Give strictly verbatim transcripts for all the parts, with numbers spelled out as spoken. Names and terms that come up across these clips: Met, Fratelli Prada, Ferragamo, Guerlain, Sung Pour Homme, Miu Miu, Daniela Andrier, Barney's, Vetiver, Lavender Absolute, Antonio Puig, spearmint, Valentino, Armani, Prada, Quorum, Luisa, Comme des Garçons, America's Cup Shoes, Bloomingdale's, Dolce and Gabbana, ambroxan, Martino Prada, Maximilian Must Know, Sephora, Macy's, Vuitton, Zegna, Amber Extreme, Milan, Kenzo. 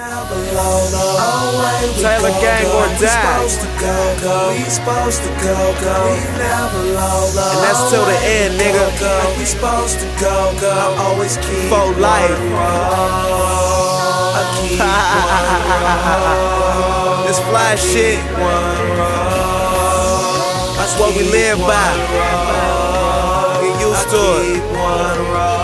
Taylor Gang or die. We supposed to go, go. And that's till the end, nigga. We supposed to go, go. I always keep for life. I keep one. This fly shit. That's what we live by. Get used to it.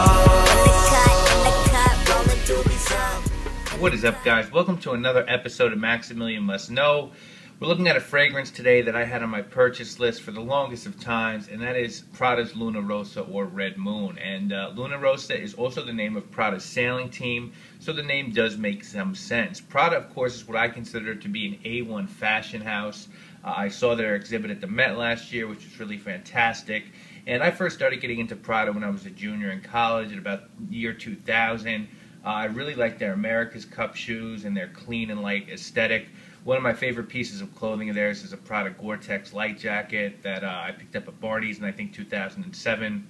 What is up, guys? Welcome to another episode of Maximilian Must Know. We're looking at a fragrance today that I had on my purchase list for the longest of times, and that is Prada's Luna Rossa, or Red Moon. And uh, Luna Rossa is also the name of Prada's sailing team, so the name does make some sense. Prada, of course, is what I consider to be an A one fashion house. Uh, I saw their exhibit at the Met last year, which was really fantastic. And I first started getting into Prada when I was a junior in college at about the year two thousand. Uh, I really like their America's Cup shoes and their clean and light aesthetic. One of my favorite pieces of clothing of theirs is a Prada Gore-Tex light jacket that uh, I picked up at Barney's in, I think, two thousand seven.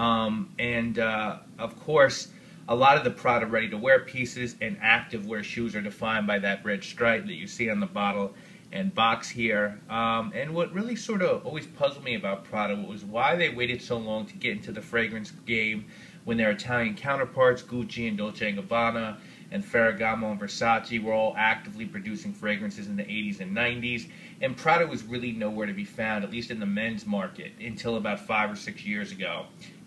Um, and, uh, of course, a lot of the Prada ready-to-wear pieces and active-wear shoes are defined by that red stripe that you see on the bottle and box here. Um, and what really sort of always puzzled me about Prada was why they waited so long to get into the fragrance game when their Italian counterparts, Gucci and Dolce and Gabbana and Ferragamo and Versace, were all actively producing fragrances in the eighties and nineties, and Prada was really nowhere to be found, at least in the men's market, until about five or six years ago.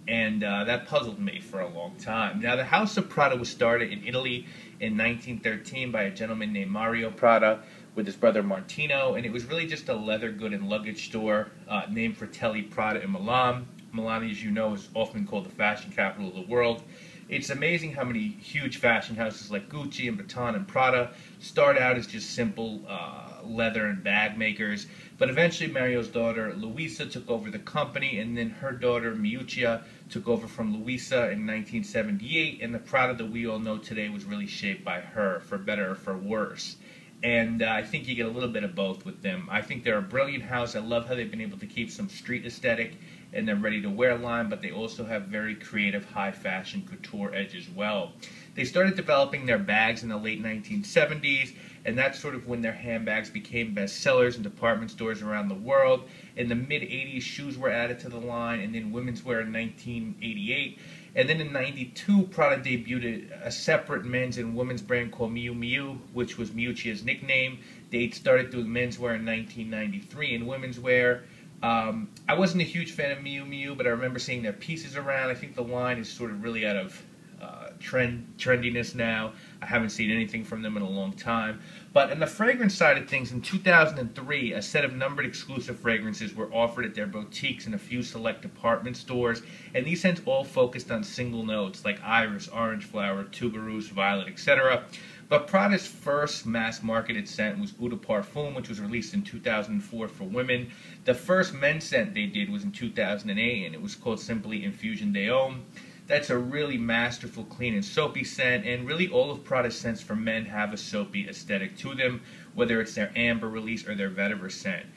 And uh, that puzzled me for a long time. Now, the House of Prada was started in Italy in nineteen thirteen by a gentleman named Mario Prada with his brother Martino, and it was really just a leather good and luggage store uh, named Fratelli Prada in Milan. Milan, as you know, is often called the fashion capital of the world. It's amazing how many huge fashion houses like Gucci and Vuitton and Prada start out as just simple uh, leather and bag makers. But eventually Mario's daughter Luisa took over the company, and then her daughter Miuccia took over from Luisa in nineteen seventy-eight, and the Prada that we all know today was really shaped by her, for better or for worse. And uh, I think you get a little bit of both with them. I think they're a brilliant house. I love how they've been able to keep some street aesthetic and they're ready-to-wear line, but they also have very creative high-fashion couture edge as well. They started developing their bags in the late nineteen seventies, and that's sort of when their handbags became bestsellers in department stores around the world. In the mid-eighties, shoes were added to the line, and then women's wear in nineteen eighty-eight. And then in ninety-two, Prada debuted a separate men's and women's brand called Miu Miu, which was Miuccia's nickname. They started doing menswear in nineteen ninety-three and women's wear. Um, I wasn't a huge fan of Miu Miu, but I remember seeing their pieces around. I think the line is sort of really out of uh, trend trendiness now. I haven't seen anything from them in a long time. But on the fragrance side of things, in two thousand three, a set of numbered exclusive fragrances were offered at their boutiques and a few select department stores. And these scents all focused on single notes like iris, orange flower, tuberose, violet, et cetera. But Prada's first mass-marketed scent was Eau de Parfum, which was released in two thousand four for women. The first men's scent they did was in two thousand eight, and it was called simply Infusion d'Homme. That's a really masterful, clean, and soapy scent, and really all of Prada's scents for men have a soapy aesthetic to them, whether it's their amber release or their vetiver scent.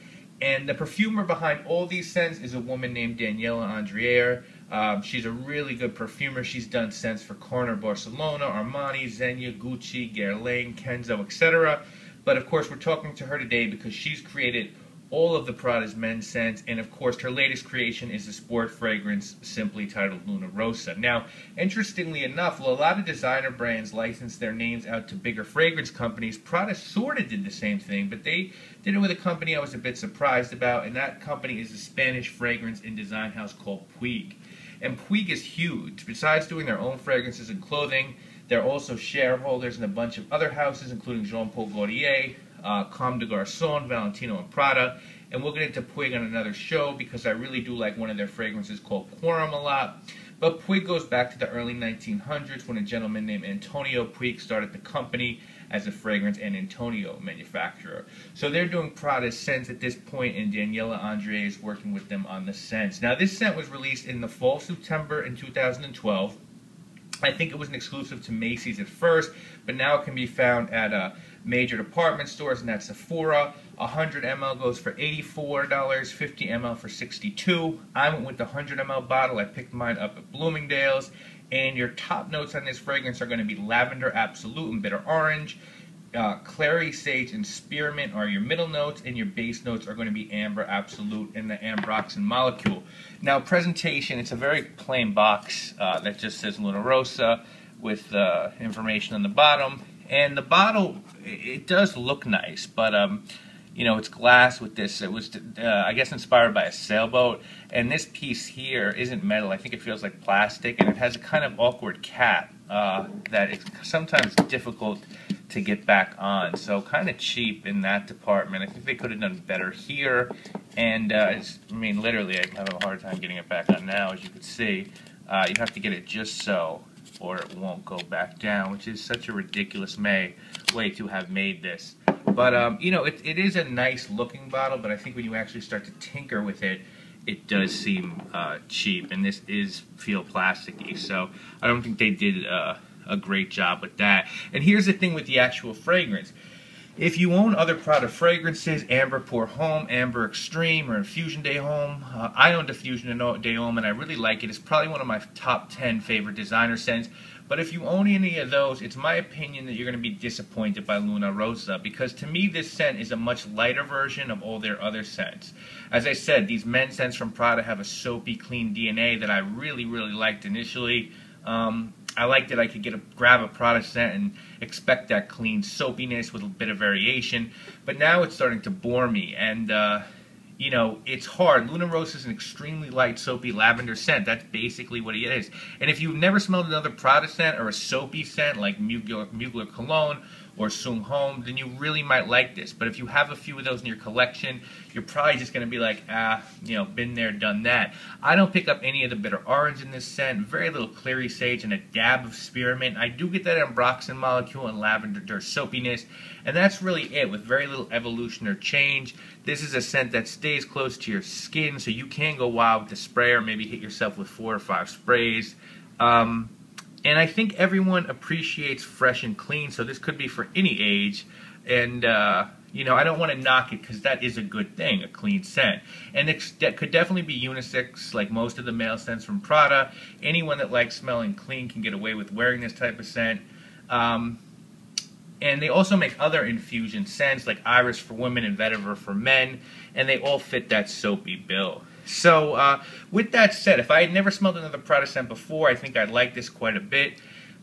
And the perfumer behind all these scents is a woman named Daniela Andrier. Um, she's a really good perfumer. She's done scents for Corner Barcelona, Armani, Zegna, Gucci, Guerlain, Kenzo, et cetera. But of course, we're talking to her today because she's created all of the Prada's men's scents, and of course, her latest creation is a sport fragrance simply titled Luna Rossa. Now, interestingly enough, while a lot of designer brands license their names out to bigger fragrance companies, Prada sort of did the same thing, but they did it with a company I was a bit surprised about, and that company is a Spanish fragrance and design house called Puig. And Puig is huge. Besides doing their own fragrances and clothing, they're also shareholders in a bunch of other houses, including Jean-Paul Gaultier, uh, Comme des Garçons, Valentino and Prada. And we'll get into Puig on another show because I really do like one of their fragrances called Quorum a lot. But Puig goes back to the early nineteen hundreds when a gentleman named Antonio Puig started the company as a fragrance and Antonio manufacturer. So they're doing Prada scents at this point, and Daniela Andrier is working with them on the scents. Now, this scent was released in the fall, September in two thousand twelve. I think it was an exclusive to Macy's at first, but now it can be found at uh, major department stores, and that's Sephora. one hundred milliliters goes for eighty-four dollars, fifty milliliters for sixty-two dollars. I went with the one hundred milliliter bottle. I picked mine up at Bloomingdale's. And your top notes on this fragrance are going to be lavender absolute and bitter orange, uh, clary sage and spearmint are your middle notes, and your base notes are going to be amber absolute and the ambroxan molecule. Now presentation, it's a very plain box uh, that just says Luna Rossa with uh, information on the bottom. And the bottle, it does look nice, but um, you know, it's glass with this. It was, uh, I guess, inspired by a sailboat. And this piece here isn't metal. I think it feels like plastic, and it has a kind of awkward cap uh, that it's sometimes difficult to get back on. So kind of cheap in that department. I think they could have done better here. And uh, it's, I mean, literally, I have a hard time getting it back on now, as you can see. Uh, you have to get it just so, or it won't go back down, which is such a ridiculous may, way to have made this. But, um, you know, it, it is a nice-looking bottle, but I think when you actually start to tinker with it, it does seem uh, cheap, and this is feel plasticky, so I don't think they did uh, a great job with that. And here's the thing with the actual fragrance. If you own other Prada fragrances, Amber Pour Homme, Amber Extreme, or Infusion d'Homme, uh, I own Infusion d'Homme, and I really like it. It's probably one of my top ten favorite designer scents. But if you own any of those, it's my opinion that you're going to be disappointed by Luna Rossa, because to me this scent is a much lighter version of all their other scents. As I said, these men scents from Prada have a soapy, clean D N A that I really, really liked initially. Um, I liked that I could get a, grab a Prada scent and expect that clean soapiness with a bit of variation, but now it's starting to bore me, and uh, you know, it's hard. Luna Rossa is an extremely light, soapy lavender scent. That's basically what it is. And if you've never smelled another Prada scent or a soapy scent like Mugler, Mugler Cologne or Sung Home, then you really might like this. But if you have a few of those in your collection, you're probably just going to be like, ah, you know, been there, done that. I don't pick up any of the bitter orange in this scent, very little clary sage and a dab of spearmint. I do get that ambroxan molecule and lavender soapiness, and that's really it, with very little evolution or change. This is a scent that stays close to your skin, so you can go wild with the spray or maybe hit yourself with four or five sprays. Um... And I think everyone appreciates fresh and clean, so this could be for any age. And, uh, you know, I don't want to knock it, because that is a good thing, a clean scent. And it that could definitely be unisex, like most of the male scents from Prada. Anyone that likes smelling clean can get away with wearing this type of scent. Um, and they also make other infusion scents, like Iris for women and Vetiver for men, and they all fit that soapy bill. So, uh, with that said, if I had never smelled another Prada scent before, I think I'd like this quite a bit.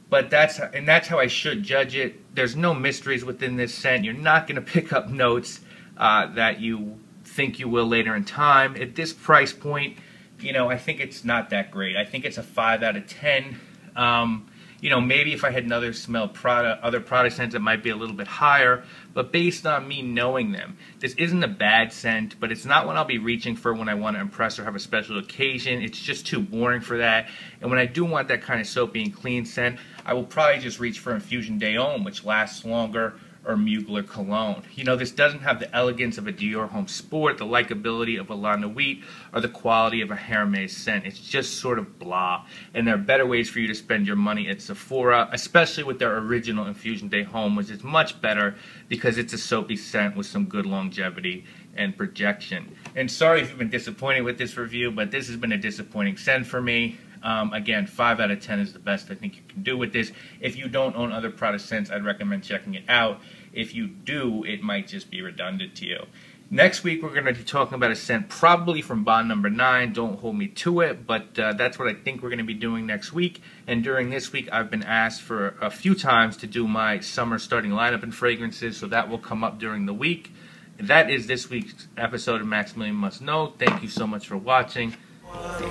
But that's, and that's how I should judge it. There's no mysteries within this scent. You're not going to pick up notes uh, that you think you will later in time. At this price point, you know, I think it's not that great. I think it's a five out of ten. Um, you know, maybe if I had another smell Prada, other Prada scents, it might be a little bit higher. But based on me knowing them, this isn't a bad scent, but it's not one I'll be reaching for when I want to impress or have a special occasion. It's just too boring for that. And when I do want that kind of soapy and clean scent, I will probably just reach for Infusion d'Homme, which lasts longer, or Mugler Cologne. You know, this doesn't have the elegance of a Dior Homme Sport, the likability of a La Nuit, or the quality of a Hermes scent. It's just sort of blah. And there are better ways for you to spend your money at Sephora, especially with their original Infusion d'Homme, which is much better because it's a soapy scent with some good longevity and projection. And sorry if you've been disappointed with this review, but this has been a disappointing scent for me. Um, again, five out of ten is the best I think you can do with this. If you don't own other Prada scents, I'd recommend checking it out. If you do, it might just be redundant to you. Next week, we're going to be talking about a scent probably from bond number nine. Don't hold me to it, but uh, that's what I think we're going to be doing next week. And during this week, I've been asked for a few times to do my summer starting lineup and fragrances, so that will come up during the week. That is this week's episode of Maximilian Must Know. Thank you so much for watching. In the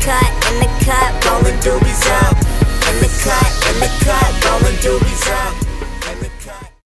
cut, in the cut, rolling doobies up.